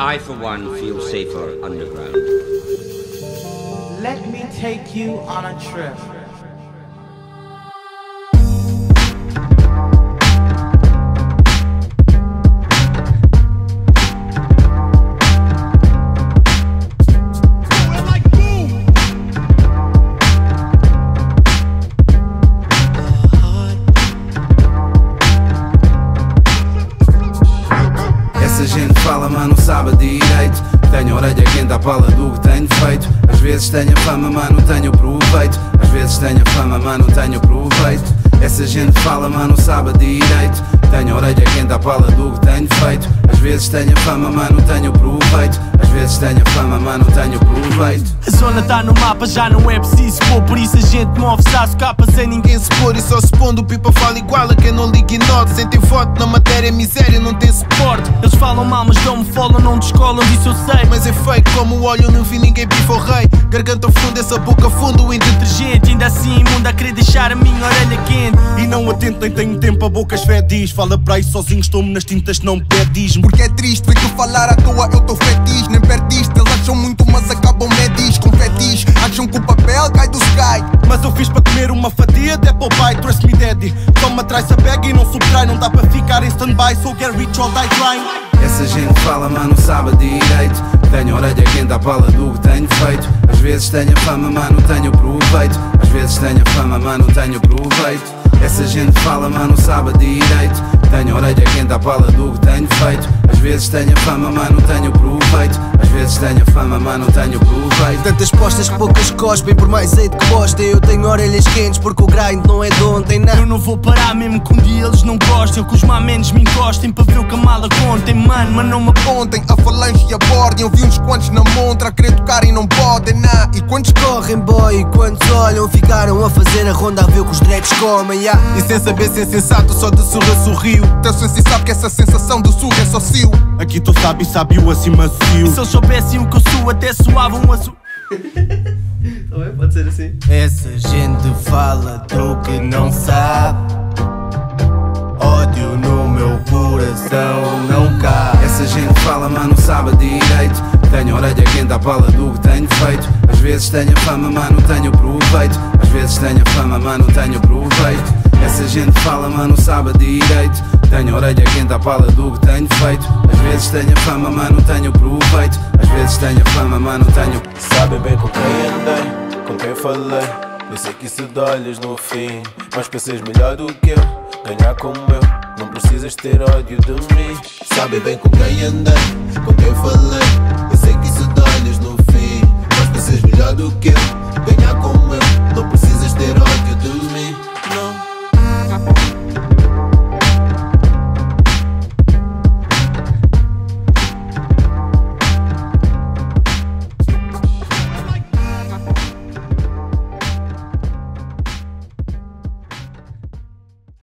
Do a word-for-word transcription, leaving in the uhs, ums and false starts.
I, for one, feel safer underground. Let me take you on a trip. Fala, mas não sabe direito. Tenho orelha quente à pala do que tenho feito. Às vezes tenho fama, mas não tenho proveito. Às vezes tenho fama, mas não tenho proveito. Essa gente fala, mas não sabe direito. Tenho orelha quente à pala do que tenho feito. Às vezes tenho fama, mas não tenho proveito. Às vezes tenho fama, mas não tenho proveito. A zona tá no mapa, já não é preciso pôr. Por isso a gente move-se às capas sem ninguém se pôr. E só se pondo, o pipa fala igual a quem não liga e nota. Sentem foto na matéria, miséria, não tem suporte. Eles falam mal, mas não me falam, não descolam, disso eu sei. Mas é fake, como o óleo, não vi ninguém pifo o rei. Garganta funda, essa boca fundo em detergente. Ainda assim imunda, a querer deixar a minha orelha quente. E não atento, nem tenho tempo, a boca esfediz. Fala para aí sozinho, estou-me nas tintas, não me pedis. Porque é triste, ver tu falar à toa, eu tô feliz. Nem perdiste, eles acham muito, mas acabam medis. Com fetiche, acham que o papel cai do sky. Mas eu fiz para comer uma fatia de apple pie. Trust me daddy, toma atrás a bag e não subtrai. Não dá para ficar em stand-by, so get rich or die trying. Essa gente fala, mas não sabe direito. Tenho orelha quente à pala do que tenho feito. Às vezes tenho fama, mas não tenho proveito. Às vezes tenho fama, mas não tenho proveito. Essa gente fala, mas não sabe direito. Tenho orelha quente à pala do que tenho feito. Às vezes tenho fama, mas não tenho proveito. Às vezes tenho fama, mas não tenho proveito. Tantas postas que poucas cospem, por mais aide que postem. Eu tenho orelhas quentes porque o grind não é de ontem, não. Eu não vou parar mesmo que um dia eles não gostem. Eu que os mamenes me encostem para ver o que a mala contem. Mano, mas não me apontem, a falange e a bordem. Eu vi uns quantos na montra a querer tocar e não podem, não. E quantos correm, boy, e quantos olham. Ficaram a fazer a ronda a ver o que os dreads comem, yeah. E sem saber ser sensato, só de surra sorriu. Teu senso sabe que essa sensação de surra é só cio. Aqui tu sabe, sabe o assim macio. Se eles soubessem o que eu sou, até soavam azul. Também pode ser assim. Essa gente fala do que não sabe. Ódio no meu coração não cabe. Essa gente fala, mas não sabe direito. Tenho orelha quente à pala do que tenho feito. Às vezes tenho fama, mas não tenho proveito. Às vezes tenho fama, mas não tenho proveito. Essa gente fala, mas não sabe direito. Tenho orelha quente à pala do que tenho feito. Às vezes tenho fama, mas não tenho proveito. Às vezes tenho fama, mas não tenho. Sabe bem com quem andei, com quem falei. Eu sei que isso dói-lhes no fim, mas pensas melhor do que eu. Ganhar como eu, não precisas ter ódio de mim. Sabe bem com quem andei, com quem falei.